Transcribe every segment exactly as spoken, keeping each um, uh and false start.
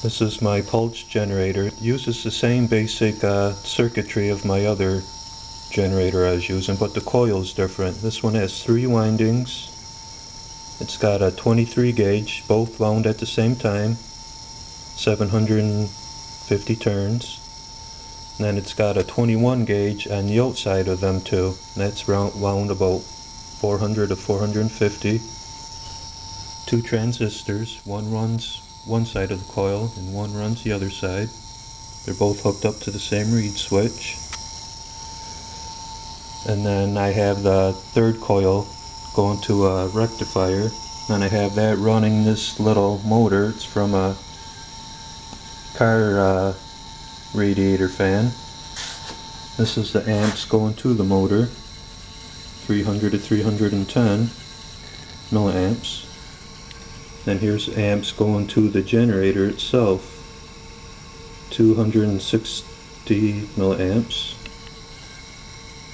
This is my pulse generator. It uses the same basic uh, circuitry of my other generator I was using, but the coil is different. This one has three windings. It's got a twenty-three gauge, both wound at the same time, seven hundred fifty turns. And then it's got a twenty-one gauge on the outside of them too. And that's round, wound about four hundred to four hundred fifty. Two transistors, one runs one side of the coil and one runs the other side. They're both hooked up to the same read switch. And then I have the third coil going to a rectifier, and I have that running this little motor. It's from a car uh, radiator fan. This is the amps going to the motor, three hundred to three hundred ten milliamps. Then here's amps going to the generator itself, two hundred sixty milliamps.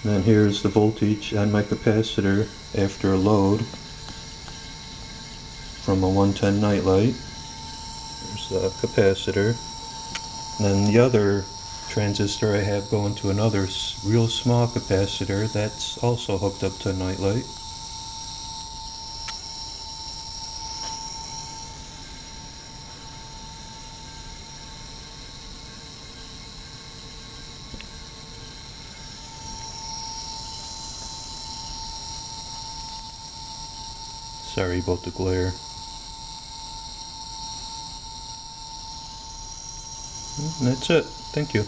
And then here's the voltage on my capacitor after a load from a one ten night light. There's the capacitor. And then the other transistor I have going to another real small capacitor that's also hooked up to a night light. Sorry about the glare. And that's it. Thank you.